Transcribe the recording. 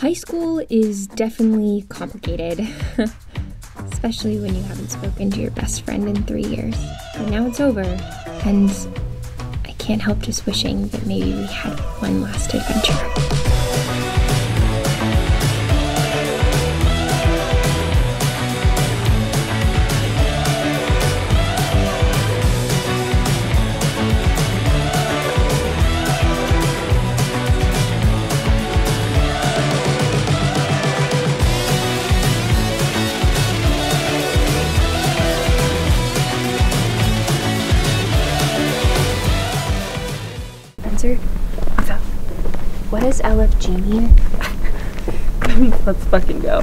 High school is definitely complicated, especially when you haven't spoken to your best friend in 3 years. And now it's over, and I can't help just wishing that maybe we had one last adventure. What's up? What does LFG mean? Let's fucking go.